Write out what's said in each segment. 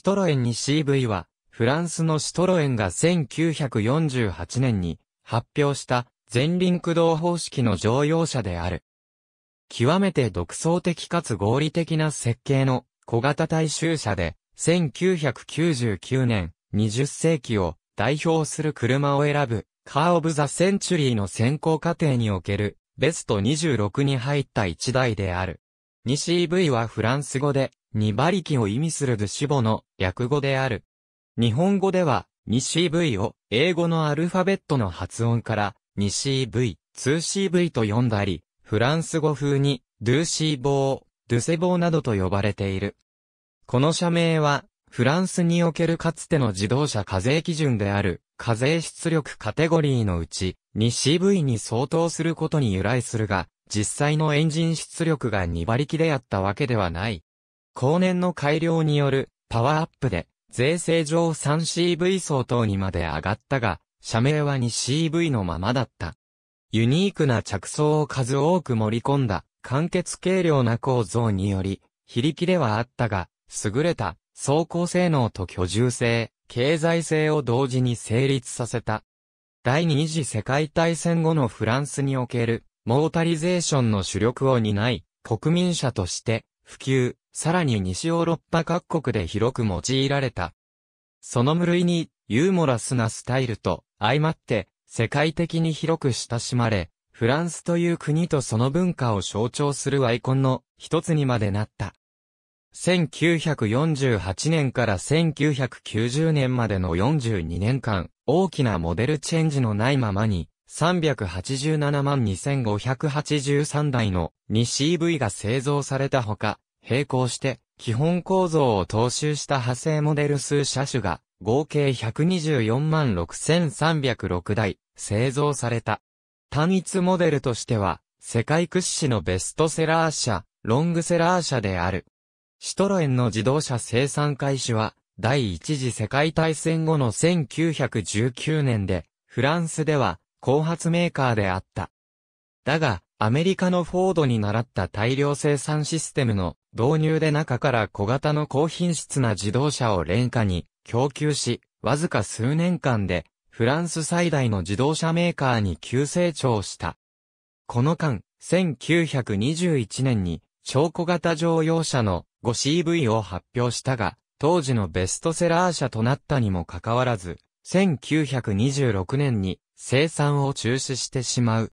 シトロエン 2CV は、フランスのシトロエンが1948年に発表した前輪駆動方式の乗用車である。極めて独創的かつ合理的な設計の小型大衆車で、1999年20世紀を代表する車を選ぶカー・オブ・ザ・センチュリーの選考過程におけるベスト26に入った1台である。2CV はフランス語で2馬力を意味するドゥシボの略語である。日本語では 2CV を英語のアルファベットの発音から 2CV、2CV と呼んだり、フランス語風にドゥシボー、ドゥセボーなどと呼ばれている。この社名は、フランスにおけるかつての自動車課税基準である、課税出力カテゴリーのうち、2CV に相当することに由来するが、実際のエンジン出力が2馬力であったわけではない。後年の改良による、パワーアップで、税制上 3CV 相当にまで上がったが、社名は 2CV のままだった。ユニークな着想を数多く盛り込んだ、簡潔軽量な構造により、非力ではあったが、優れた走行性能と居住性、経済性を同時に成立させた。第二次世界大戦後のフランスにおけるモータリゼーションの主力を担い、国民車として普及、さらに西ヨーロッパ各国で広く用いられた。その無類にユーモラスなスタイルと相まって世界的に広く親しまれ、フランスという国とその文化を象徴するアイコンの一つにまでなった。1948年から1990年までの42年間、大きなモデルチェンジのないままに、3872583 台の 2CV が製造されたほか、並行して、基本構造を踏襲した派生モデル数車種が、合計1246,306 台、製造された。単一モデルとしては、世界屈指のベストセラー車、ロングセラー車である。シトロエンの自動車生産開始は、第一次世界大戦後の1919年で、フランスでは、後発メーカーであった。だが、アメリカのフォードに倣った大量生産システムの導入で中から小型の高品質な自動車を廉価に供給し、わずか数年間で、フランス最大の自動車メーカーに急成長した。この間、1921年に、超小型乗用車の5CV を発表したが、当時のベストセラー車となったにもかかわらず、1926年に生産を中止してしまう。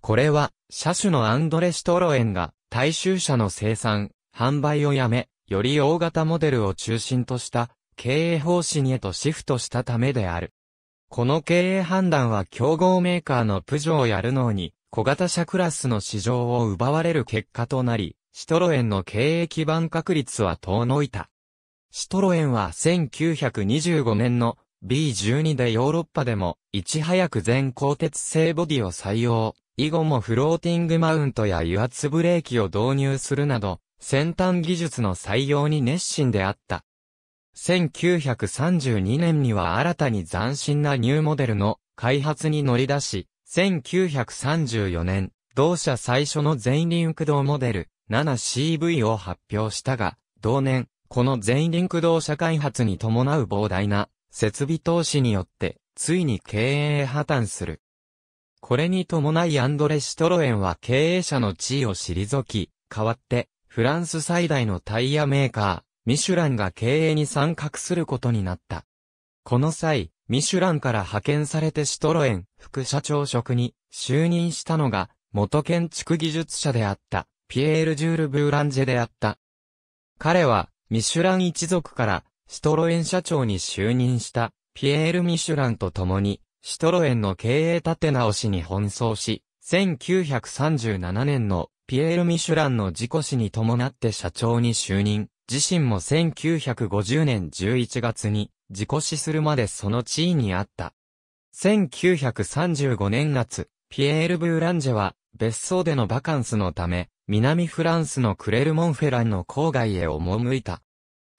これは、車種のアンドレ・シトロエンが大衆車の生産、販売をやめ、より大型モデルを中心とした経営方針へとシフトしたためである。この経営判断は競合メーカーのプジョーやルノーに小型車クラスの市場を奪われる結果となり、シトロエンの経営基盤確立は遠のいた。シトロエンは1925年の B12 でヨーロッパでもいち早く全鋼鉄製ボディを採用、以後もフローティングマウントや油圧ブレーキを導入するなど、先端技術の採用に熱心であった。1932年には新たに斬新なニューモデルの開発に乗り出し、1934年、同社最初の前輪駆動モデル、7CV を発表したが、同年、この前輪駆動車開発に伴う膨大な設備投資によって、ついに経営破綻する。これに伴いアンドレ・シトロエンは経営者の地位を退き、代わって、フランス最大のタイヤメーカー、ミシュランが経営に参画することになった。この際、ミシュランから派遣されてシトロエン副社長職に就任したのが、元建築技術者であった。ピエール・ジュール・ブーランジェであった。彼は、ミシュラン一族から、シトロエン社長に就任した、ピエール・ミシュランと共に、シトロエンの経営立て直しに奔走し、1937年の、ピエール・ミシュランの事故死に伴って社長に就任、自身も1950年11月に、事故死するまでその地位にあった。1935年夏、ピエール・ブーランジェは、別荘でのバカンスのため、南フランスのクレルモンフェランの郊外へ赴いた。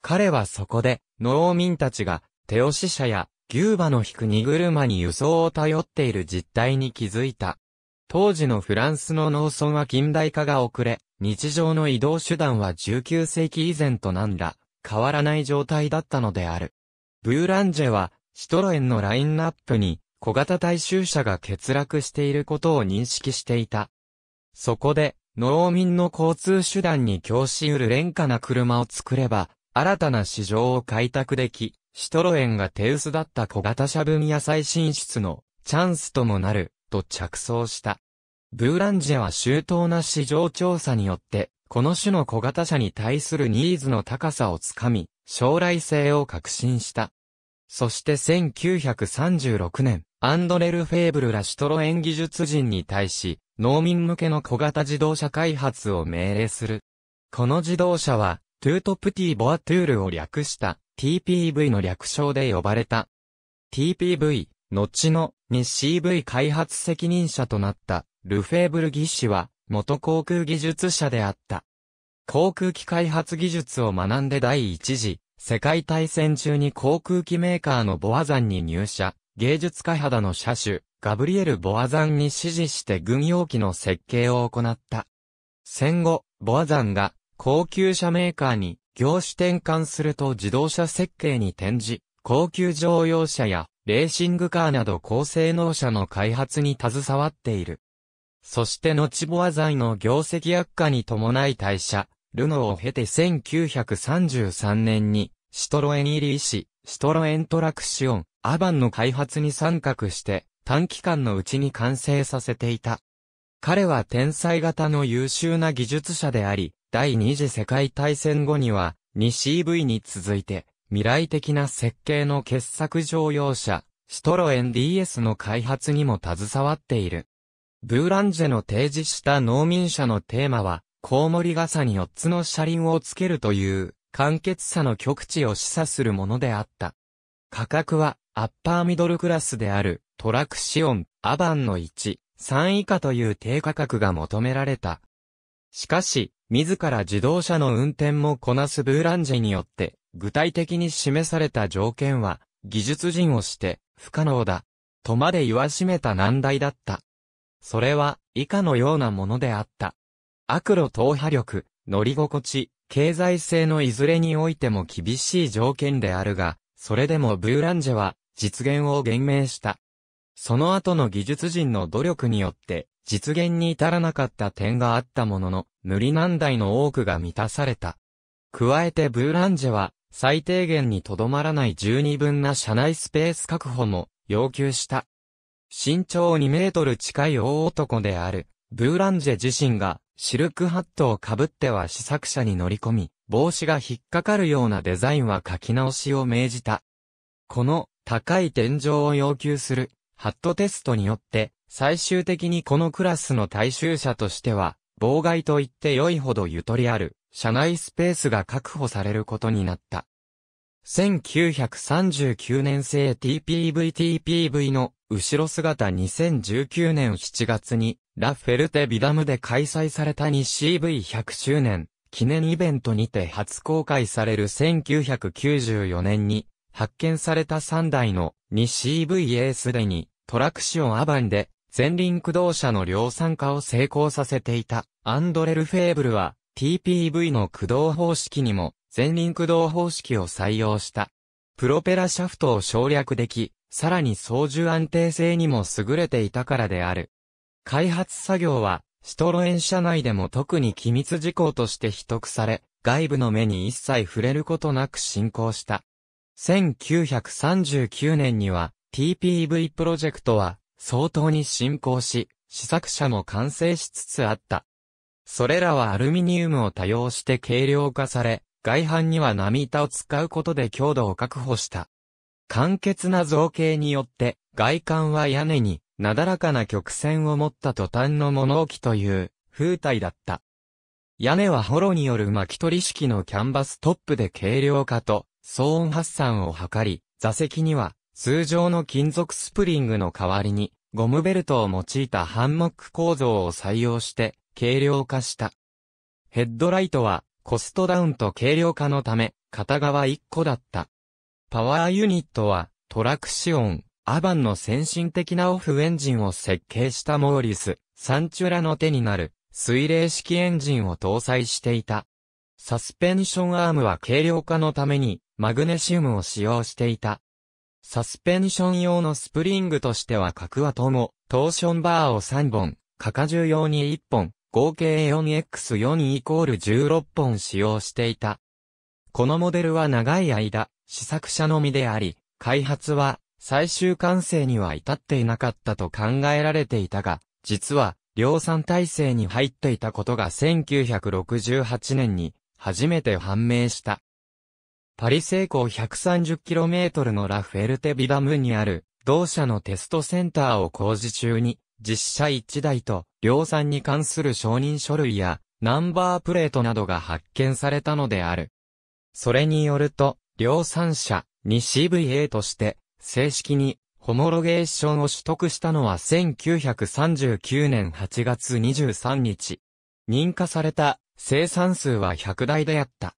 彼はそこで、農民たちが、手押し車や牛馬の引く荷車に輸送を頼っている実態に気づいた。当時のフランスの農村は近代化が遅れ、日常の移動手段は19世紀以前となんだ、変わらない状態だったのである。ブーランジェは、シトロエンのラインナップに小型大衆車が欠落していることを認識していた。そこで、農民の交通手段に供し得る廉価な車を作れば、新たな市場を開拓でき、シトロエンが手薄だった小型車分野再進出のチャンスともなる、と着想した。ブーランジェは周到な市場調査によって、この種の小型車に対するニーズの高さをつかみ、将来性を確信した。そして1936年、アンドレル・フェーブルらシトロエン技術人に対し、農民向けの小型自動車開発を命令する。この自動車は、トゥートプティ・ボアトゥールを略した TPV の略称で呼ばれた。TPV、後の 2CV 開発責任者となったルフェーブル技師は元航空技術者であった。航空機開発技術を学んで第一次世界大戦中に航空機メーカーのボアザンに入社、芸術家肌の車種、ガブリエル・ボアザンに師事して軍用機の設計を行った。戦後、ボアザンが高級車メーカーに業種転換すると自動車設計に転じ、高級乗用車やレーシングカーなど高性能車の開発に携わっている。そして後ボアザンの業績悪化に伴い退社、ルノーを経て1933年にシトロエン入りし、シトロエントラクシオン、アバンの開発に参画して短期間のうちに完成させていた。彼は天才型の優秀な技術者であり、第二次世界大戦後には 2CV に続いて未来的な設計の傑作乗用車シトロエン DS の開発にも携わっている。ブーランジェの提示した農民車のテーマはコウモリ傘に4つの車輪をつけるという簡潔さの極致を示唆するものであった。価格はアッパーミドルクラスであるトラクシオン、アバンの 1.3 以下という低価格が求められた。しかし、自ら自動車の運転もこなすブーランジェによって、具体的に示された条件は、技術人をして、不可能だ。とまで言わしめた難題だった。それは、以下のようなものであった。悪路踏破力、乗り心地、経済性のいずれにおいても厳しい条件であるが、それでもブーランジェは、実現を言明した。その後の技術人の努力によって、実現に至らなかった点があったものの、無理難題の多くが満たされた。加えてブーランジェは、最低限にとどまらない十二分な車内スペース確保も要求した。身長2メートル近い大男である、ブーランジェ自身が、シルクハットをかぶっては試作車に乗り込み、帽子が引っかかるようなデザインは書き直しを命じた。この、高い天井を要求する、ハットテストによって、最終的にこのクラスの大衆車としては、妨害と言って良いほどゆとりある、車内スペースが確保されることになった。1939年製 TPV の後ろ姿2019年7月に、ラ・フェルテ・ビダムで開催された 2CV100 周年記念イベントにて初公開される1994年に、発見された3台の 2CV はすでに、トラクシオンアバンで、前輪駆動車の量産化を成功させていたアンドレル・フェーブルは TPV の駆動方式にも前輪駆動方式を採用した。プロペラシャフトを省略でき、さらに操縦安定性にも優れていたからである。開発作業はシトロエン社内でも特に機密事項として秘匿され、外部の目に一切触れることなく進行した。1939年には TPV プロジェクトは相当に進行し、試作車も完成しつつあった。それらはアルミニウムを多用して軽量化され、外板には波板を使うことで強度を確保した。簡潔な造形によって、外観は屋根になだらかな曲線を持ったトタンの物置という風体だった。屋根はホロによる巻き取り式のキャンバストップで軽量化と騒音発散を図り、座席には通常の金属スプリングの代わりに、ゴムベルトを用いたハンモック構造を採用して、軽量化した。ヘッドライトは、コストダウンと軽量化のため、片側1個だった。パワーユニットは、トラクシオン、アバンの先進的なオフエンジンを設計したモーリス・サンチュラの手になる、水冷式エンジンを搭載していた。サスペンションアームは軽量化のためにマグネシウムを使用していた。サスペンション用のスプリングとしては各輪ともトーションバーを3本、過荷重用に1本、合計 4×4 イコール16本使用していた。このモデルは長い間、試作車のみであり、開発は最終完成には至っていなかったと考えられていたが、実は量産体制に入っていたことが1968年に初めて判明した。パリ西郊 130km のラフェルテ・ビダムにある同社のテストセンターを工事中に実車1台と量産に関する承認書類やナンバープレートなどが発見されたのである。それによると量産車 2CV として正式にホモロゲーションを取得したのは1939年8月23日。認可された生産数は100台であった。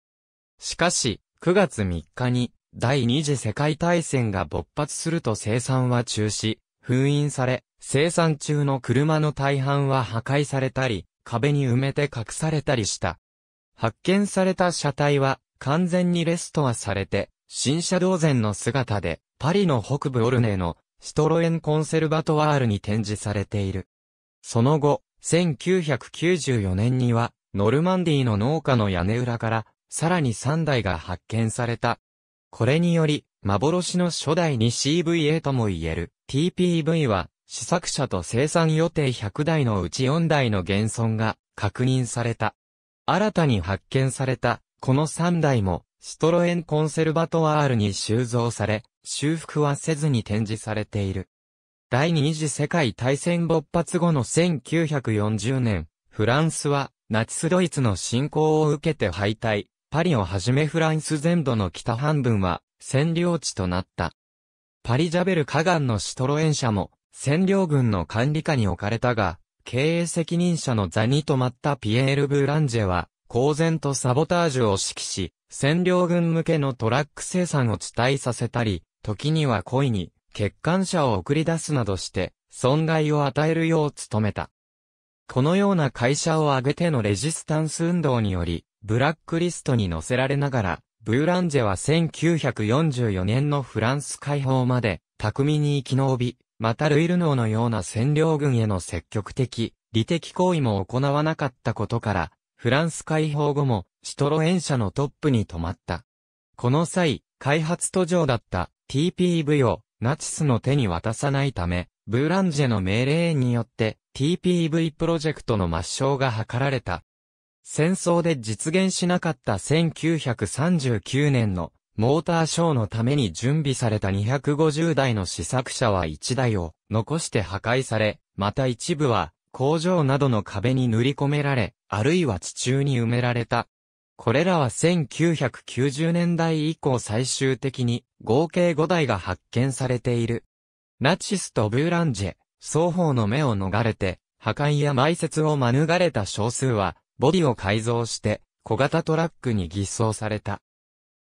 しかし、9月3日に第二次世界大戦が勃発すると生産は中止、封印され、生産中の車の大半は破壊されたり、壁に埋めて隠されたりした。発見された車体は完全にレストアされて、新車同然の姿で、パリの北部オルネーのシトロエンコンセルバトワールに展示されている。その後、1994年には、ノルマンディの農家の屋根裏から、さらに3台が発見された。これにより、幻の初代 2CV とも言える TPV は、試作車と生産予定100台のうち4台の現存が確認された。新たに発見された、この3台も、シトロエンコンセルバトワールに収蔵され、修復はせずに展示されている。第二次世界大戦勃発後の1940年、フランスは、ナチスドイツの侵攻を受けて敗退。パリをはじめフランス全土の北半分は占領地となった。パリジャベル河岸のシトロエン車も占領軍の管理下に置かれたが、経営責任者の座に止まったピエール・ブランジェは、公然とサボタージュを指揮し、占領軍向けのトラック生産を遅滞させたり、時には故意に欠陥車を送り出すなどして、損害を与えるよう努めた。このような会社を挙げてのレジスタンス運動により、ブラックリストに載せられながら、ブランジェは1944年のフランス解放まで、巧みに生き延び、またルイ・ルノーのような占領軍への積極的、利的行為も行わなかったことから、フランス解放後も、シトロエン社のトップに止まった。この際、開発途上だった TPV をナチスの手に渡さないため、ブランジェの命令によって、TPV プロジェクトの抹消が図られた。戦争で実現しなかった1939年のモーターショーのために準備された250台の試作車は1台を残して破壊され、また一部は工場などの壁に塗り込められ、あるいは地中に埋められた。これらは1990年代以降最終的に合計5台が発見されている。ナチスとブーランジェ、双方の目を逃れて、破壊や埋設を免れた少数は、ボディを改造して、小型トラックに偽装された。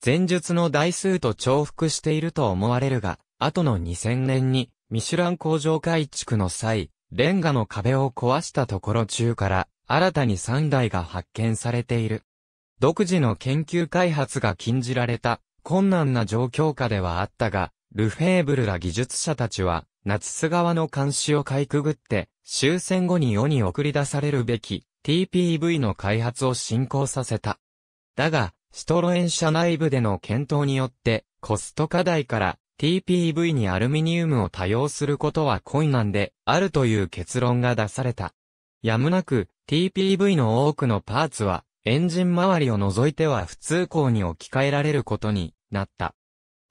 前述の台数と重複していると思われるが、後の2000年に、ミシュラン工場改築の際、レンガの壁を壊したところ中から、新たに3台が発見されている。独自の研究開発が禁じられた、困難な状況下ではあったが、ルフェーブルら技術者たちは、ナチス側の監視をかいくぐって、終戦後に世に送り出されるべき、TPV の開発を進行させた。だが、シトロエン社内部での検討によって、コスト課題から TPV にアルミニウムを多用することは困難であるという結論が出された。やむなく TPV の多くのパーツはエンジン周りを除いては普通鋼に置き換えられることになった。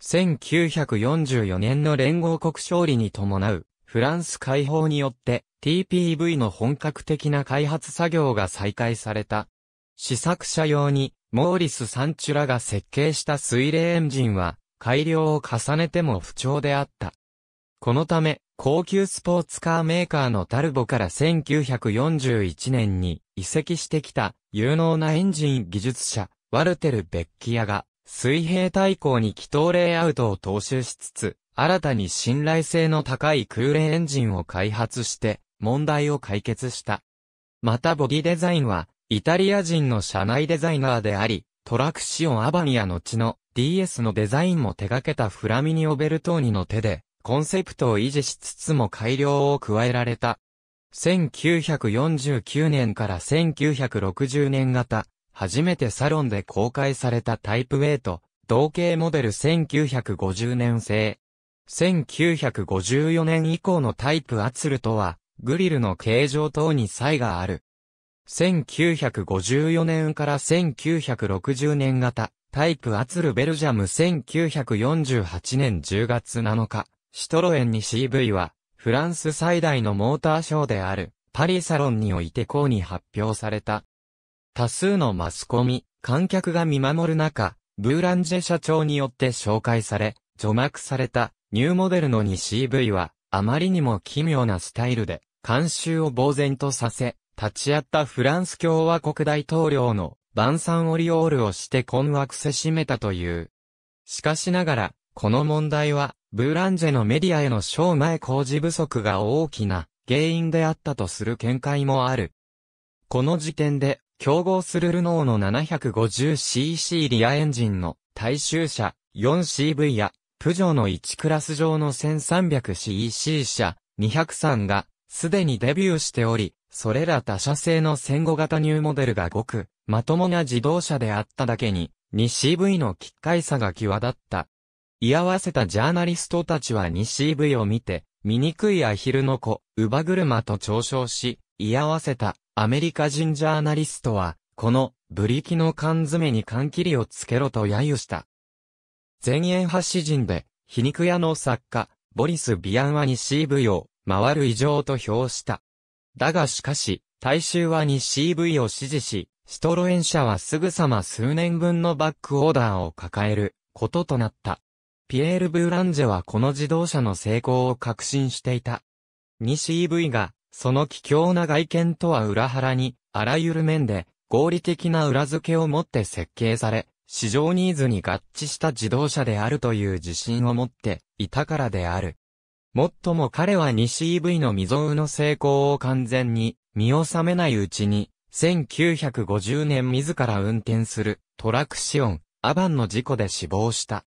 1944年の連合国勝利に伴うフランス解放によって、TPV の本格的な開発作業が再開された。試作車用に、モーリス・サンチュラが設計した水冷エンジンは、改良を重ねても不調であった。このため、高級スポーツカーメーカーのタルボから1941年に移籍してきた、有能なエンジン技術者、ワルテル・ベッキアが、水平対向に気筒レイアウトを踏襲しつつ、新たに信頼性の高い空冷エンジンを開発して、問題を解決した。またボディデザインはイタリア人の車内デザイナーであり、トラクシオン・アバニや後の DS のデザインも手掛けたフラミニオ・ベルトーニの手で、コンセプトを維持しつつも改良を加えられた。1949年から1960年型、初めてサロンで公開されたタイプAと、同型モデル1950年製。1954年以降のタイプアツルとは、グリルの形状等に差異がある。1954年から1960年型、タイプアツルベルジャム1948年10月7日、シトロエンに CV は、フランス最大のモーターショーである、パリサロンにおいて公に発表された。多数のマスコミ、観客が見守る中、ブーランジェ社長によって紹介され、除幕された、ニューモデルの 2CV は、あまりにも奇妙なスタイルで、観衆を呆然とさせ、立ち会ったフランス共和国大統領の晩餐オリオールをして困惑せしめたという。しかしながら、この問題は、ブーランジェのメディアへのショー前工事不足が大きな原因であったとする見解もある。この時点で、競合するルノーの 750cc リアエンジンの大衆車 4CV や、プジョーの1クラス上の 1300cc 車203が、すでにデビューしており、それら他社製の戦後型ニューモデルがごく、まともな自動車であっただけに、2CV の奇怪さが際立った。居合わせたジャーナリストたちは 2CV を見て、醜いアヒルの子、乳母車と嘲笑し、居合わせたアメリカ人ジャーナリストは、このブリキの缶詰に缶切りをつけろと揶揄した。前衛派詩人で、皮肉屋の作家、ボリス・ビアンは 2CV を回る異常と評した。だがしかし、大衆は 2CV を支持し、シトロエン社はすぐさま数年分のバックオーダーを抱えることとなった。ピエール・ブーランジェはこの自動車の成功を確信していた。2CV が、その奇妙な外見とは裏腹に、あらゆる面で合理的な裏付けを持って設計され、市場ニーズに合致した自動車であるという自信を持っていたからである。もっとも彼は 2CV の未曾有の成功を完全に見収めないうちに、1950年自ら運転するトラクシオン、アバンの事故で死亡した。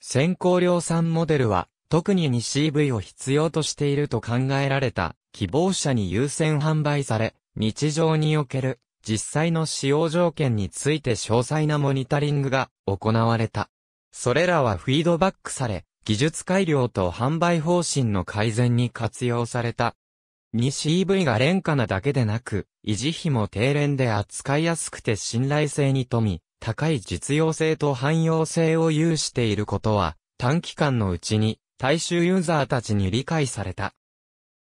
先行量産モデルは、特に 2CV を必要としていると考えられた希望者に優先販売され、日常における実際の使用条件について詳細なモニタリングが行われた。それらはフィードバックされ、技術改良と販売方針の改善に活用された。2CV が廉価なだけでなく、維持費も低廉で扱いやすくて信頼性に富み、高い実用性と汎用性を有していることは、短期間のうちに大衆ユーザーたちに理解された。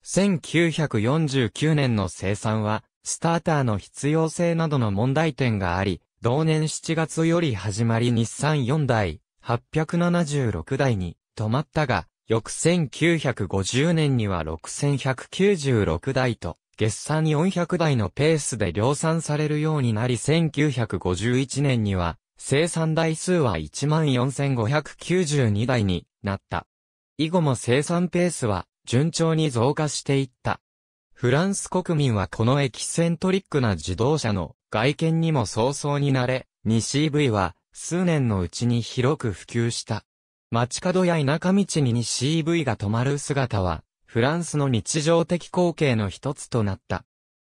1949年の生産は、スターターの必要性などの問題点があり、同年7月より始まり日産4台、876台に、止まったが、翌1950年には6196台と、月産400台のペースで量産されるようになり、1951年には、生産台数は 14,592 台になった。以後も生産ペースは、順調に増加していった。フランス国民はこのエキセントリックな自動車の外見にも早々に慣れ、2CV は、数年のうちに広く普及した。街角や田舎道に 2CV が止まる姿は、フランスの日常的光景の一つとなった。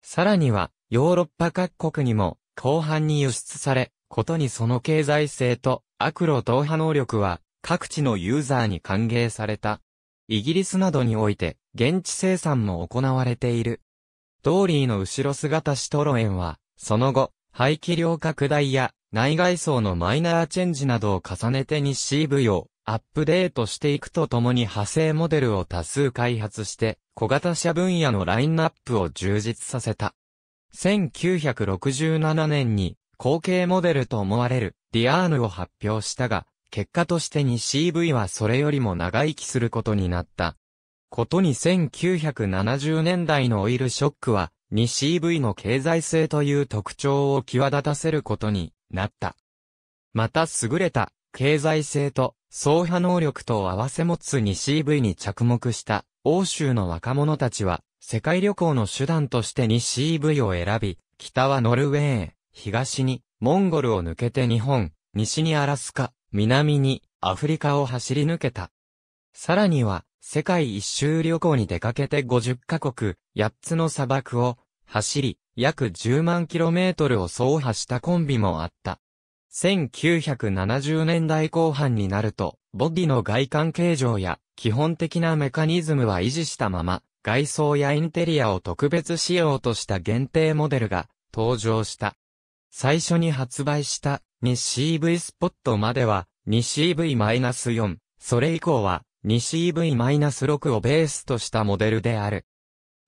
さらには、ヨーロッパ各国にも、広範に輸出され、ことにその経済性と、悪路踏破能力は、各地のユーザーに歓迎された。イギリスなどにおいて、現地生産も行われている。ドーリーの後ろ姿シトロエンは、その後、排気量拡大や、内外装のマイナーチェンジなどを重ねて 2CV を、アップデートしていくとともに派生モデルを多数開発して小型車分野のラインナップを充実させた。1967年に後継モデルと思われるディアーヌを発表したが、結果として2CV はそれよりも長生きすることになった。ことに1970年代のオイルショックは 2CV の経済性という特徴を際立たせることになった。また優れた経済性と走破能力とを合わせ持つ 2CV に着目した欧州の若者たちは世界旅行の手段として 2CV を選び、北はノルウェー、東にモンゴルを抜けて日本、西にアラスカ、南にアフリカを走り抜けた。さらには世界一周旅行に出かけて50カ国、8つの砂漠を走り、約10万キロメートルを走破したコンビもあった。1970年代後半になると、ボディの外観形状や基本的なメカニズムは維持したまま、外装やインテリアを特別仕様とした限定モデルが登場した。最初に発売した 2CV スポットまでは 2CV-4、それ以降は 2CV-6 をベースとしたモデルである。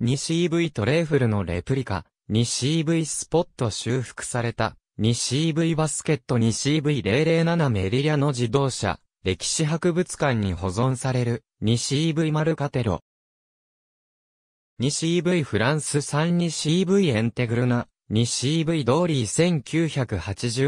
2CV トレーフルのレプリカ、2CV スポット修復された、2CV バスケット 2CV-007 メリリャの自動車、歴史博物館に保存される 2CV マルカテロ。2CV フランス産 2CV エンテグルナ、2CV ドーリー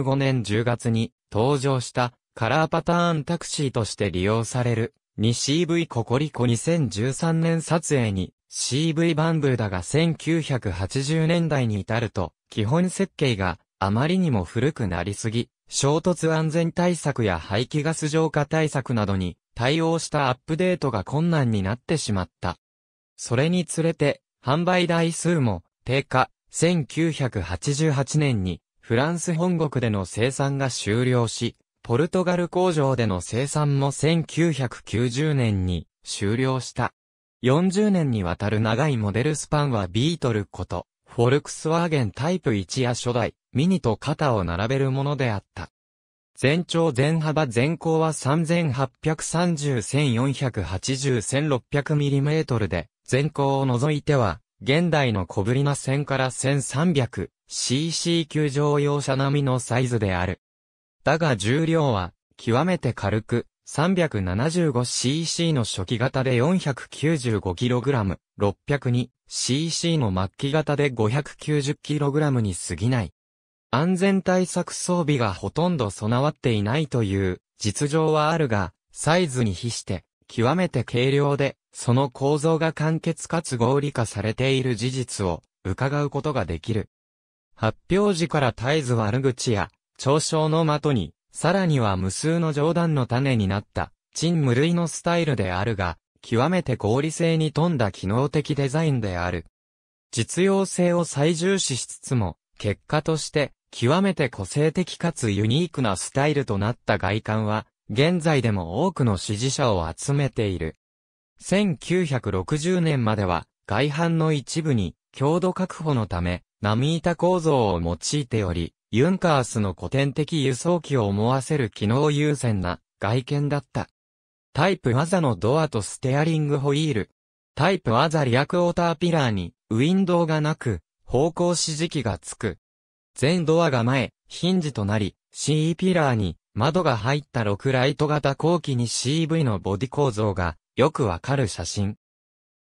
1985年10月に登場したカラーパターンタクシーとして利用される 2CV ココリコ2013年撮影に CV バンブーだが1980年代に至ると基本設計があまりにも古くなりすぎ、衝突安全対策や排気ガス浄化対策などに対応したアップデートが困難になってしまった。それにつれて販売台数も低下、1988年にフランス本国での生産が終了し、ポルトガル工場での生産も1990年に終了した。40年にわたる長いモデルスパンはビートルこと、フォルクスワーゲンタイプ1や初代、ミニと肩を並べるものであった。全長全幅全高は3830×1480×1600mm で、全高を除いては、現代の小ぶりな1000から 1300cc 級乗用車並みのサイズである。だが重量は、極めて軽く、375cc の初期型で 495kg、602cc の末期型で 590kg に過ぎない。安全対策装備がほとんど備わっていないという実情はあるが、サイズに比して極めて軽量で、その構造が簡潔かつ合理化されている事実を伺うことができる。発表時から絶えず悪口や嘲笑の的に、さらには無数の冗談の種になった、陳無類のスタイルであるが、極めて合理性に富んだ機能的デザインである。実用性を最重視しつつも、結果として、極めて個性的かつユニークなスタイルとなった外観は、現在でも多くの支持者を集めている。1960年までは、外反の一部に、強度確保のため、波板構造を用いており、ユンカースの古典的輸送機を思わせる機能優先な外見だった。タイプ技のドアとステアリングホイール。タイプ技リアクォーターピラーにウィンドウがなく方向指示器がつく。全ドアが前、ヒンジとなり CE ピラーに窓が入った6ライト型後期に CV のボディ構造がよくわかる写真。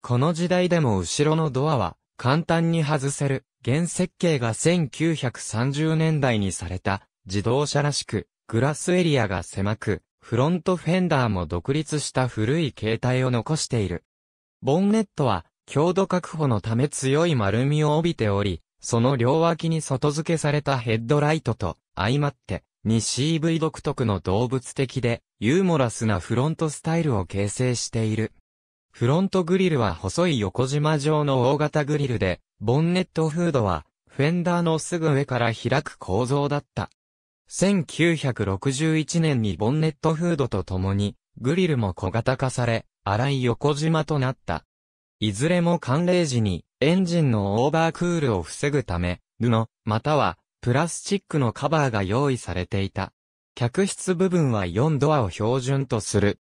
この時代でも後ろのドアは簡単に外せる。現設計が1930年代にされた自動車らしく、グラスエリアが狭く、フロントフェンダーも独立した古い形態を残している。ボンネットは強度確保のため強い丸みを帯びており、その両脇に外付けされたヘッドライトと相まって、2CV 独特の動物的でユーモラスなフロントスタイルを形成している。フロントグリルは細い横縞状の大型グリルで、ボンネットフードはフェンダーのすぐ上から開く構造だった。1961年にボンネットフードとともに、グリルも小型化され、粗い横縞となった。いずれも寒冷時にエンジンのオーバークールを防ぐため、布、またはプラスチックのカバーが用意されていた。客室部分は4ドアを標準とする。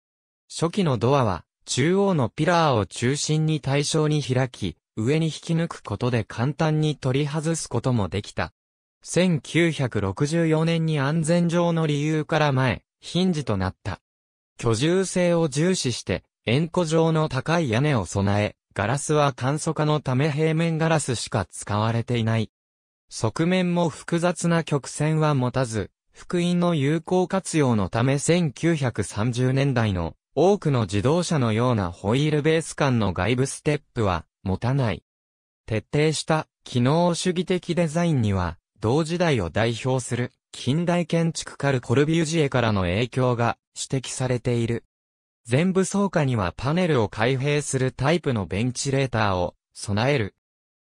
初期のドアは、中央のピラーを中心に対称に開き、上に引き抜くことで簡単に取り外すこともできた。1964年に安全上の理由から前、ヒンジとなった。居住性を重視して、円弧状の高い屋根を備え、ガラスは簡素化のため平面ガラスしか使われていない。側面も複雑な曲線は持たず、複印の有効活用のため1930年代の多くの自動車のようなホイールベース間の外部ステップは持たない。徹底した機能主義的デザインには、同時代を代表する近代建築家ル・コルビュジエからの影響が指摘されている。全部倉庫にはパネルを開閉するタイプのベンチレーターを備える。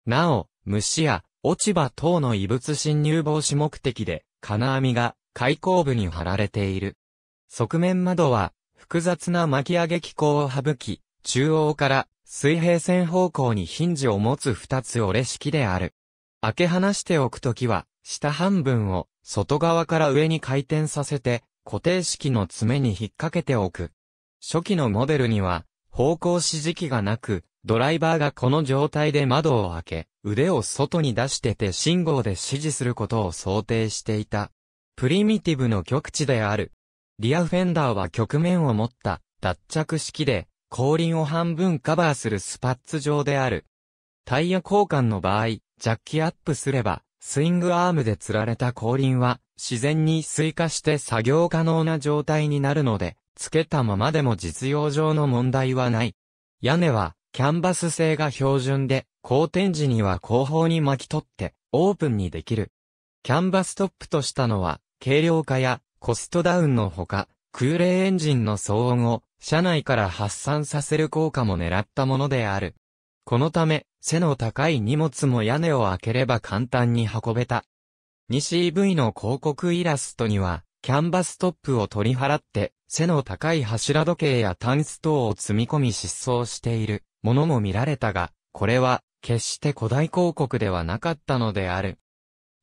なお、虫や落ち葉等の異物侵入防止目的で金網が開口部に張られている。側面窓は複雑な巻き上げ機構を省き、中央から水平線方向にヒンジを持つ二つ折れ式である。開け放しておくときは、下半分を外側から上に回転させて固定式の爪に引っ掛けておく。初期のモデルには方向指示器がなく、ドライバーがこの状態で窓を開け、腕を外に出して手信号で指示することを想定していた。プリミティブの極致である。リアフェンダーは曲面を持った脱着式で、後輪を半分カバーするスパッツ状である。タイヤ交換の場合、ジャッキアップすれば、スイングアームで吊られた後輪は、自然に垂下して作業可能な状態になるので、付けたままでも実用上の問題はない。屋根は、キャンバス製が標準で、好転時には後方に巻き取って、オープンにできる。キャンバストップとしたのは、軽量化やコストダウンのほか、空冷エンジンの騒音を、車内から発散させる効果も狙ったものである。このため、背の高い荷物も屋根を開ければ簡単に運べた。2CV の広告イラストには、キャンバストップを取り払って、背の高い柱時計やタンス等を積み込み失踪している。ものも見られたが、これは、決して古代広告ではなかったのである。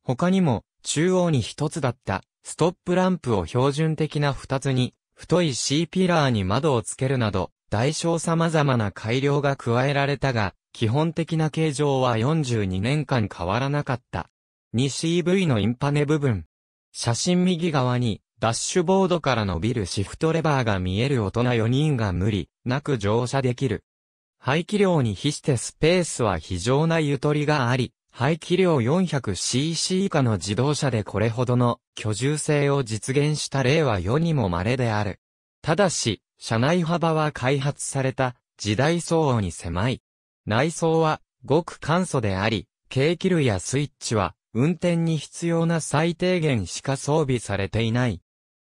他にも、中央に一つだった、ストップランプを標準的な二つに、太い C ピラーに窓をつけるなど、大小様々な改良が加えられたが、基本的な形状は42年間変わらなかった。2CV のインパネ部分。写真右側に、ダッシュボードから伸びるシフトレバーが見える大人4人が無理なく乗車できる。排気量に比してスペースは非常なゆとりがあり、排気量 400cc 以下の自動車でこれほどの居住性を実現した例は世にも稀である。ただし、車内幅は開発された時代相応に狭い。内装はごく簡素であり、計器類やスイッチは運転に必要な最低限しか装備されていない。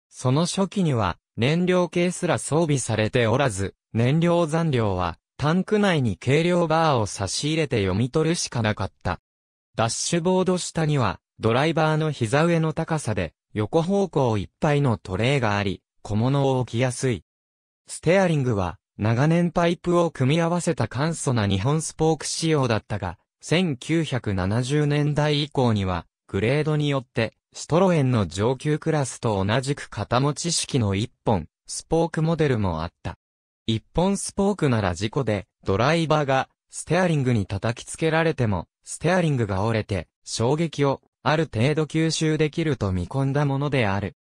その初期には燃料計すら装備されておらず、燃料残量はタンク内に計量バーを差し入れて読み取るしかなかった。ダッシュボード下にはドライバーの膝上の高さで横方向いっぱいのトレイがあり、小物を置きやすい。ステアリングは長年パイプを組み合わせた簡素な2本スポーク仕様だったが、1970年代以降にはグレードによってシトロエンの上級クラスと同じく肩持ち式の1本スポークモデルもあった。一本スポークなら事故で、ドライバーが、ステアリングに叩きつけられても、ステアリングが折れて、衝撃を、ある程度吸収できると見込んだものである。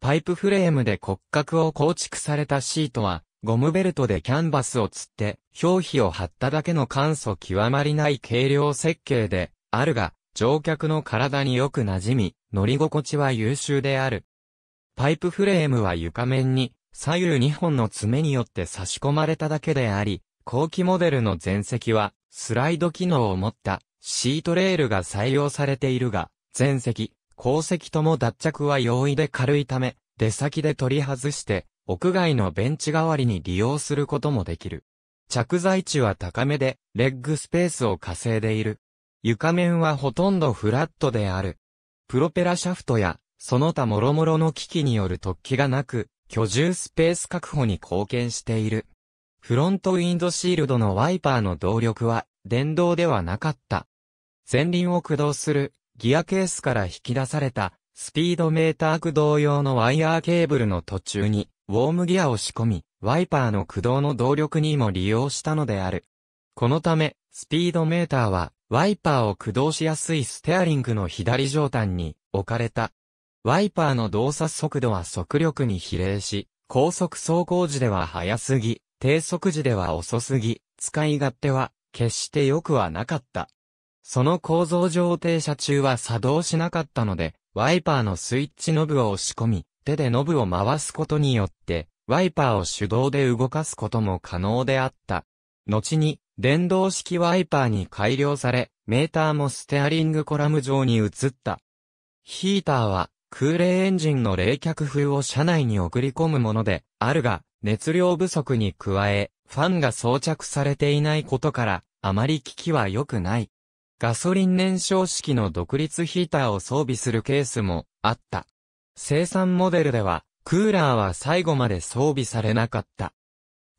パイプフレームで骨格を構築されたシートは、ゴムベルトでキャンバスをつって、表皮を貼っただけの簡素極まりない軽量設計で、あるが、乗客の体によく馴染み、乗り心地は優秀である。パイプフレームは床面に、左右2本の爪によって差し込まれただけであり、後期モデルの前席は、スライド機能を持った、シートレールが採用されているが、前席、後席とも脱着は容易で軽いため、出先で取り外して、屋外のベンチ代わりに利用することもできる。着座地は高めで、レッグスペースを稼いでいる。床面はほとんどフラットである。プロペラシャフトや、その他諸々の機器による突起がなく、居住スペース確保に貢献している。フロントウィンドシールドのワイパーの動力は電動ではなかった。前輪を駆動するギアケースから引き出されたスピードメーター駆動用のワイヤーケーブルの途中にウォームギアを仕込み、ワイパーの駆動の動力にも利用したのである。このため、スピードメーターはワイパーを駆動しやすいステアリングの左上端に置かれた。ワイパーの動作速度は速力に比例し、高速走行時では速すぎ、低速時では遅すぎ、使い勝手は決して良くはなかった。その構造上停車中は作動しなかったので、ワイパーのスイッチノブを押し込み、手でノブを回すことによって、ワイパーを手動で動かすことも可能であった。後に、電動式ワイパーに改良され、メーターもステアリングコラム状に移った。ヒーターは空冷エンジンの冷却風を車内に送り込むものであるが、熱量不足に加え、ファンが装着されていないことから、あまり効きは良くない。ガソリン燃焼式の独立ヒーターを装備するケースもあった。生産モデルでは、クーラーは最後まで装備されなかった。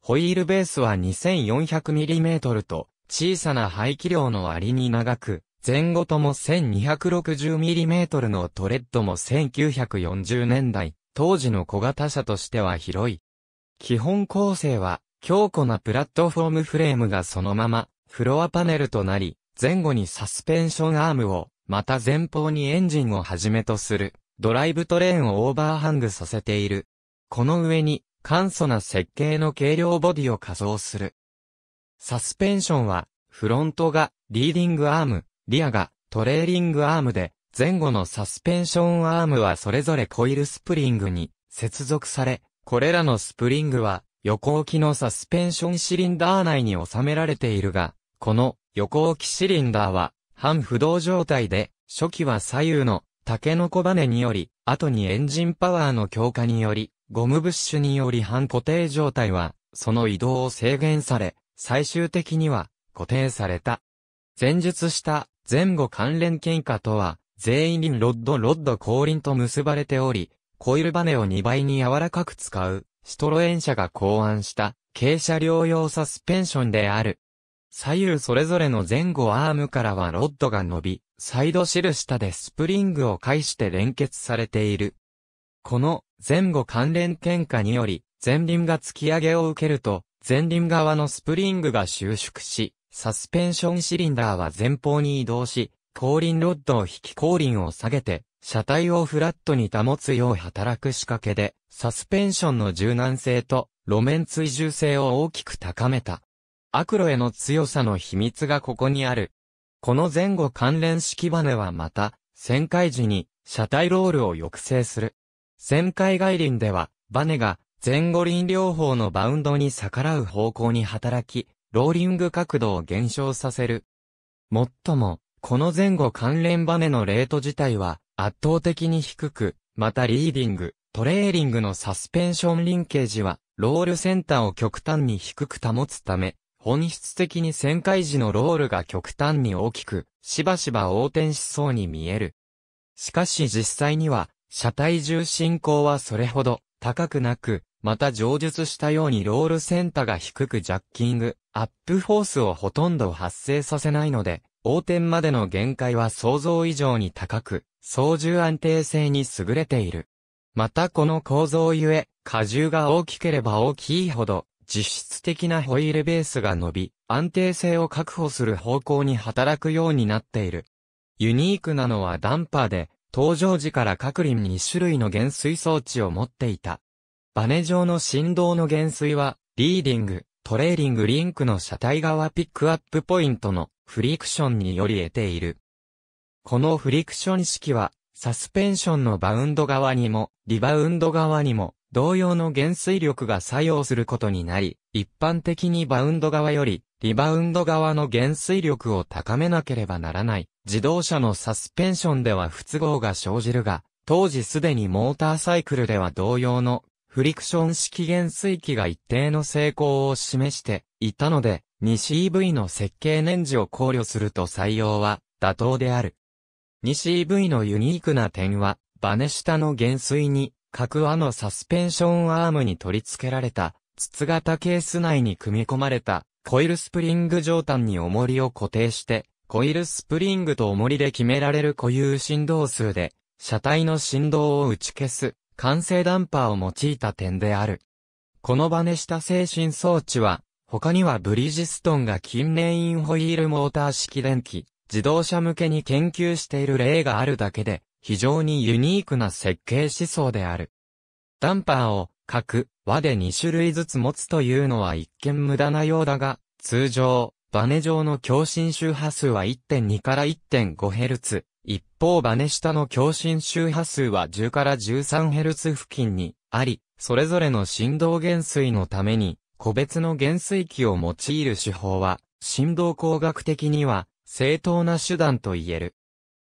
ホイールベースは 2400mm と小さな排気量の割に長く、前後とも 1260mm のトレッドも1940年代、当時の小型車としては広い。基本構成は、強固なプラットフォームフレームがそのまま、フロアパネルとなり、前後にサスペンションアームを、また前方にエンジンをはじめとする。ドライブトレーンをオーバーハングさせている。この上に簡素な設計の軽量ボディを加装する。サスペンションはフロントがリーディングアーム、リアがトレーリングアームで、前後のサスペンションアームはそれぞれコイルスプリングに接続され、これらのスプリングは横置きのサスペンションシリンダー内に収められているが、この横置きシリンダーは半浮動状態で、初期は左右のタケノコバネにより、後にエンジンパワーの強化により、ゴムブッシュにより半固定状態は、その移動を制限され、最終的には固定された。前述した前後関連喧嘩とは、全輪ロッド後輪と結ばれており、コイルバネを2倍に柔らかく使う、シトロエン社が考案した、軽車両用サスペンションである。左右それぞれの前後アームからはロッドが伸び、サイドシル下でスプリングを介して連結されている。この前後関連喧嘩により、前輪が突き上げを受けると、前輪側のスプリングが収縮し、サスペンションシリンダーは前方に移動し、後輪ロッドを引き後輪を下げて、車体をフラットに保つよう働く仕掛けで、サスペンションの柔軟性と路面追従性を大きく高めた。アクロへの強さの秘密がここにある。この前後関連式バネはまた、旋回時に車体ロールを抑制する。旋回外輪では、バネが前後輪両方のバウンドに逆らう方向に働き、ローリング角度を減少させる。もっとも、この前後関連バネのレート自体は圧倒的に低く、またリーディング、トレーリングのサスペンションリンケージは、ロールセンターを極端に低く保つため、本質的に旋回時のロールが極端に大きく、しばしば横転しそうに見える。しかし実際には、車体重心高はそれほど高くなく、また上述したようにロールセンターが低くジャッキング、アップフォースをほとんど発生させないので、横転までの限界は想像以上に高く、操縦安定性に優れている。またこの構造ゆえ、荷重が大きければ大きいほど、実質的なホイールベースが伸び、安定性を確保する方向に働くようになっている。ユニークなのはダンパーで、登場時から各輪2種類の減衰装置を持っていた。バネ上の振動の減衰は、リーディング、トレーリングリンクの車体側ピックアップポイントのフリクションにより得ている。このフリクション式は、サスペンションのバウンド側にも、リバウンド側にも、同様の減衰力が作用することになり、一般的にバウンド側より、リバウンド側の減衰力を高めなければならない。自動車のサスペンションでは不都合が生じるが、当時すでにモーターサイクルでは同様のフリクション式減衰器が一定の成功を示していたので、2CV の設計年次を考慮すると採用は妥当である。2CV のユニークな点は、バネ下の減衰に、各輪のサスペンションアームに取り付けられた、筒型ケース内に組み込まれた、コイルスプリング上端に重りを固定して、コイルスプリングと重りで決められる固有振動数で、車体の振動を打ち消す、慣性ダンパーを用いた点である。このバネ下制振装置は、他にはブリヂストンが近年インホイールモーター式電気、自動車向けに研究している例があるだけで、非常にユニークな設計思想である。ダンパーを各輪で2種類ずつ持つというのは一見無駄なようだが、通常、バネ上の共振周波数は 1.2 から 1.5Hz、一方バネ下の共振周波数は10から 13Hz 付近にあり、それぞれの振動減衰のために、個別の減衰器を用いる手法は、振動工学的には正当な手段と言える。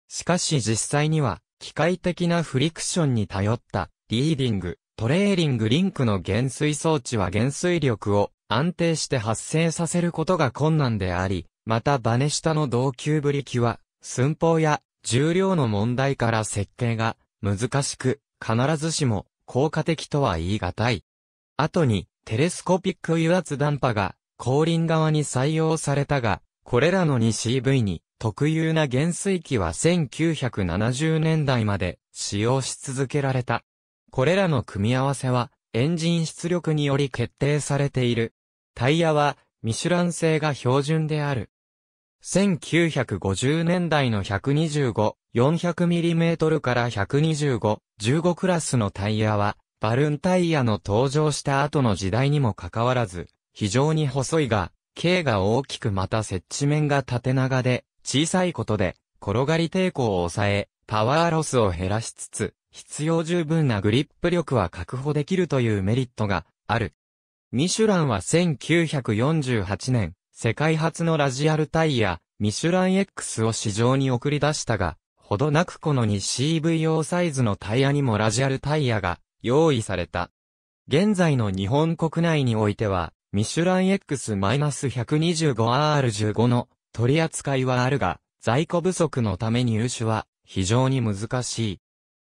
しかし実際には機械的なフリクションに頼ったリーディング、トレーリングリンクの減衰装置は減衰力を安定して発生させることが困難であり、またバネ下の同級ブリキは寸法や重量の問題から設計が難しく、必ずしも効果的とは言い難い。後にテレスコピック油圧ダンパが後輪側に採用されたが、これらの 2CV に特有な減衰器は1970年代まで使用し続けられた。これらの組み合わせはエンジン出力により決定されている。タイヤはミシュラン製が標準である。1950年代の125、400mm から125、15クラスのタイヤはバルーンタイヤの登場した後の時代にもかかわらず、非常に細いが、径が大きくまた接地面が縦長で、小さいことで、転がり抵抗を抑え、パワーロスを減らしつつ、必要十分なグリップ力は確保できるというメリットがある。ミシュランは1948年、世界初のラジアルタイヤ、ミシュラン X を市場に送り出したが、ほどなくこの 2CV 用サイズのタイヤにもラジアルタイヤが用意された。現在の日本国内においては、ミシュラン X-125R15 の取り扱いはあるが、在庫不足のため入手は非常に難しい。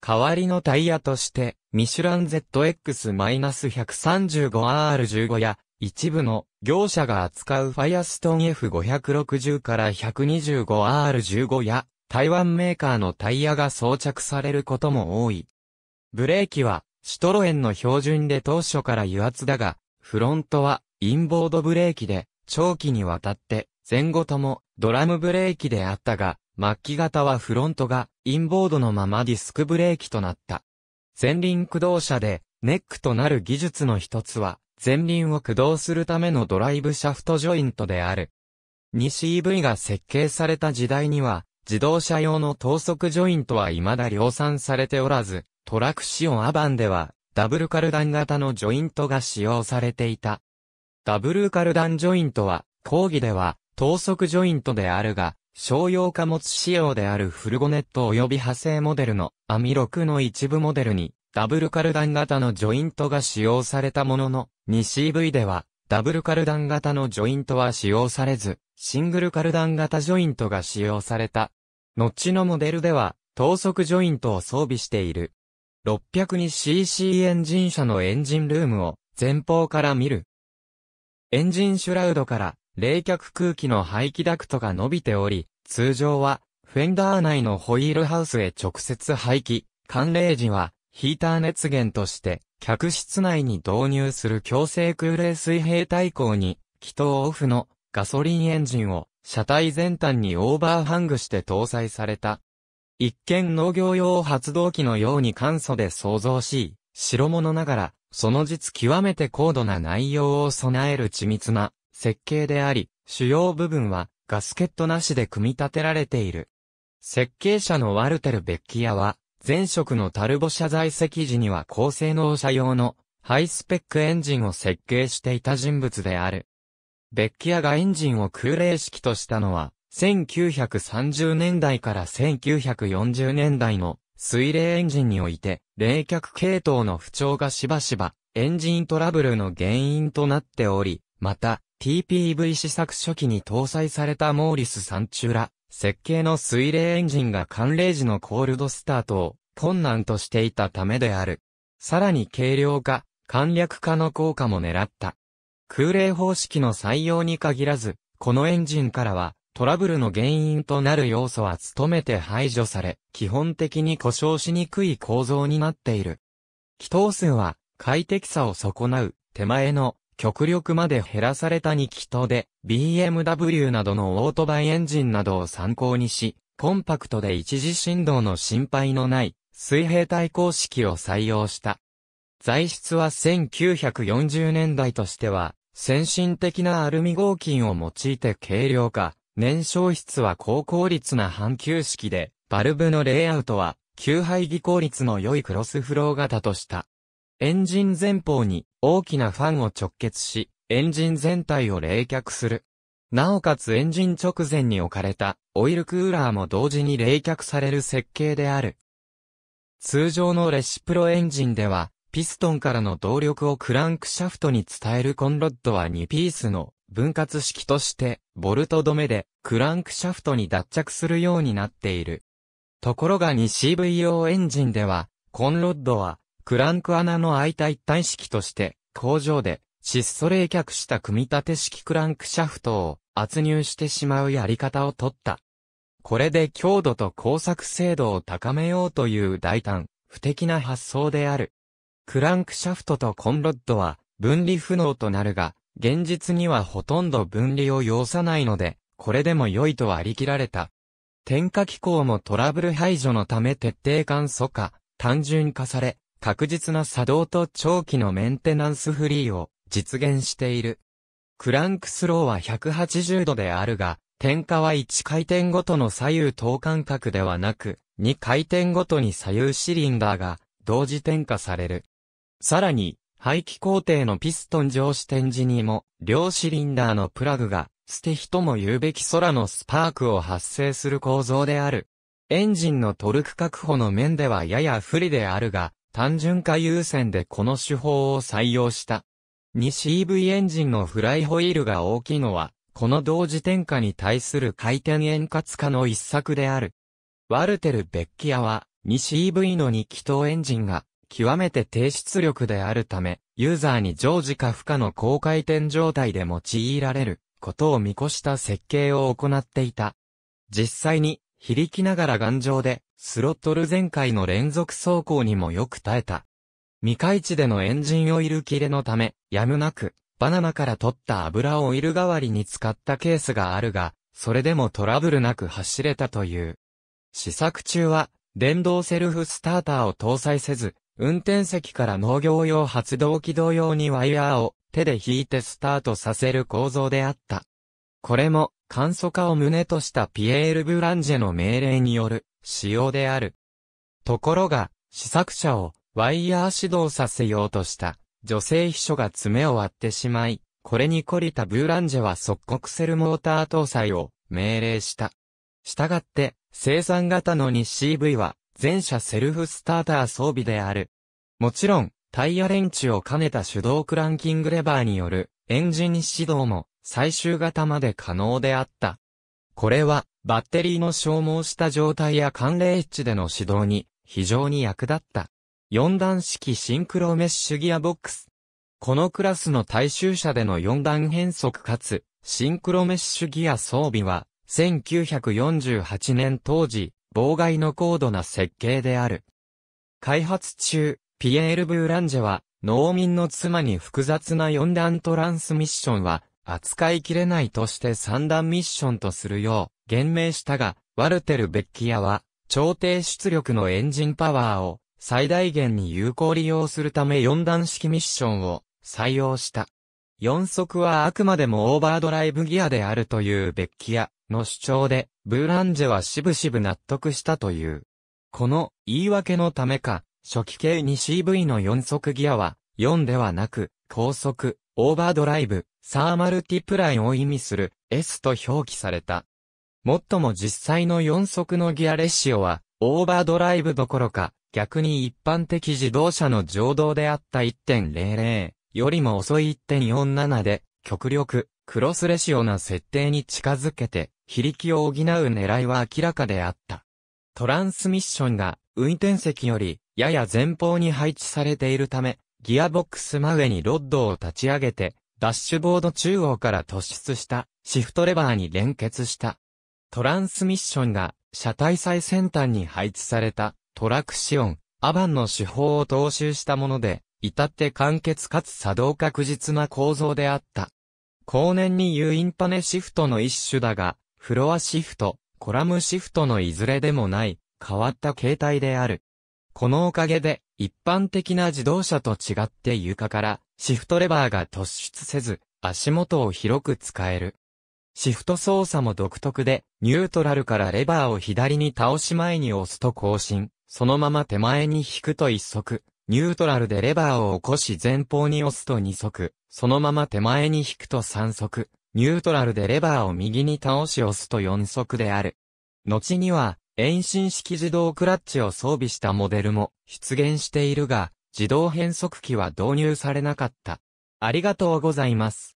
代わりのタイヤとして、ミシュラン ZX-135R15 や、一部の業者が扱うファイアストン F560 から 125R15 や、台湾メーカーのタイヤが装着されることも多い。ブレーキは、シトロエンの標準で当初から油圧だが、フロントはインボードブレーキで、長期にわたって、前後ともドラムブレーキであったが、末期型はフロントがインボードのままディスクブレーキとなった。前輪駆動車で、ネックとなる技術の一つは、前輪を駆動するためのドライブシャフトジョイントである。2CV が設計された時代には、自動車用の等速ジョイントは未だ量産されておらず、トラクシオンアバンでは、ダブルカルダン型のジョイントが使用されていた。ダブルカルダンジョイントは、講義では、等速ジョイントであるが、商用貨物仕様であるフルゴネット及び派生モデルのアミ6の一部モデルに、ダブルカルダン型のジョイントが使用されたものの、2CV では、ダブルカルダン型のジョイントは使用されず、シングルカルダン型ジョイントが使用された。後のモデルでは、等速ジョイントを装備している。602cc エンジン車のエンジンルームを前方から見る。エンジンシュラウドから冷却空気の排気ダクトが伸びており、通常はフェンダー内のホイールハウスへ直接排気、寒冷時はヒーター熱源として客室内に導入する強制空冷水平対向に気筒オフのガソリンエンジンを車体全端にオーバーハングして搭載された。一見農業用発動機のように簡素で創造し、白物ながら、その実極めて高度な内容を備える緻密な設計であり、主要部分はガスケットなしで組み立てられている。設計者のワルテル・ベッキアは、前職のタルボ車在籍時には高性能車用のハイスペックエンジンを設計していた人物である。ベッキアがエンジンを空冷式としたのは、1930年代から1940年代の水冷エンジンにおいて冷却系統の不調がしばしばエンジントラブルの原因となっており、また TPV 試作初期に搭載されたモーリス・サンチュラ設計の水冷エンジンが寒冷時のコールドスタートを困難としていたためである。さらに軽量化、簡略化の効果も狙った。空冷方式の採用に限らず、このエンジンからはトラブルの原因となる要素は努めて排除され、基本的に故障しにくい構造になっている。気筒数は快適さを損なう手前の極力まで減らされた2気筒で BMW などのオートバイエンジンなどを参考にし、コンパクトで一次振動の心配のない水平対向式を採用した。材質は1940年代としては先進的なアルミ合金を用いて軽量化。燃焼室は高効率な半球式で、バルブのレイアウトは、吸排気効率の良いクロスフロー型とした。エンジン前方に大きなファンを直結し、エンジン全体を冷却する。なおかつエンジン直前に置かれたオイルクーラーも同時に冷却される設計である。通常のレシプロエンジンでは、ピストンからの動力をクランクシャフトに伝えるコンロッドは2ピースの分割式として、ボルト止めでクランクシャフトに脱着するようになっている。ところが 2CV 用エンジンでは、コンロッドはクランク穴の開いた一体式として、工場で質素冷却した組み立て式クランクシャフトを圧入してしまうやり方を取った。これで強度と工作精度を高めようという大胆、不敵な発想である。クランクシャフトとコンロッドは分離不能となるが、現実にはほとんど分離を要さないので、これでも良いと割り切られた。点火機構もトラブル排除のため徹底簡素化、単純化され、確実な作動と長期のメンテナンスフリーを実現している。クランクスローは180度であるが、点火は1回転ごとの左右等間隔ではなく、2回転ごとに左右シリンダーが同時点火される。さらに、排気工程のピストン上支点時にも、両シリンダーのプラグが、捨て火とも言うべき空のスパークを発生する構造である。エンジンのトルク確保の面ではやや不利であるが、単純化優先でこの手法を採用した。2CV エンジンのフライホイールが大きいのは、この同時点火に対する回転円滑化の一策である。ワルテル・ベッキアは、2CV の2気筒エンジンが、極めて低出力であるため、ユーザーに常時か負荷の高回転状態で用いられることを見越した設計を行っていた。実際に、非力ながら頑丈で、スロットル全開の連続走行にもよく耐えた。未開地でのエンジンオイル切れのため、やむなく、バナナから取った油をオイル代わりに使ったケースがあるが、それでもトラブルなく走れたという。試作中は、電動セルフスターターを搭載せず、運転席から農業用発動機同様にワイヤーを手で引いてスタートさせる構造であった。これも簡素化を旨としたピエール・ブランジェの命令による仕様である。ところが、試作車をワイヤー始動させようとした女性秘書が爪を割ってしまい、これに懲りたブランジェは即刻セルモーター搭載を命令した。したがって、生産型の 2CV は、全車セルフスターター装備である。もちろん、タイヤレンチを兼ねた手動クランキングレバーによるエンジン始動も最終型まで可能であった。これはバッテリーの消耗した状態や寒冷地での始動に非常に役立った。4段式シンクロメッシュギアボックス。このクラスの大衆車での4段変速かつシンクロメッシュギア装備は1948年当時、妨害の高度な設計である。開発中、ピエール・ブランジェは、農民の妻に複雑な4段トランスミッションは、扱いきれないとして3段ミッションとするよう、言明したが、ワルテル・ベッキアは、超低出力のエンジンパワーを、最大限に有効利用するため4段式ミッションを、採用した。4速はあくまでもオーバードライブギアであるというベッキアの主張で、ブランジェはしぶしぶ納得したという。この言い訳のためか、初期系 2CV の4速ギアは、4ではなく、高速、オーバードライブ、サーマルティプライを意味する S と表記された。もっとも実際の4速のギアレシオは、オーバードライブどころか、逆に一般的自動車の常道であった 1.00 よりも遅い 1.47 で、極力、クロスレシオな設定に近づけて、非力を補う狙いは明らかであった。トランスミッションが運転席よりやや前方に配置されているため、ギアボックス真上にロッドを立ち上げて、ダッシュボード中央から突出したシフトレバーに連結した。トランスミッションが車体最先端に配置されたトラクシオン、アバンの手法を踏襲したもので、至って簡潔かつ作動確実な構造であった。後年にUインパネシフトの一種だが、フロアシフト、コラムシフトのいずれでもない、変わった形態である。このおかげで、一般的な自動車と違って床から、シフトレバーが突出せず、足元を広く使える。シフト操作も独特で、ニュートラルからレバーを左に倒し前に押すと後進、そのまま手前に引くと一速、ニュートラルでレバーを起こし前方に押すと二速、そのまま手前に引くと三速、ニュートラルでレバーを右に倒し押すと4速である。後には、遠心式自動クラッチを装備したモデルも出現しているが、自動変速機は導入されなかった。ありがとうございます。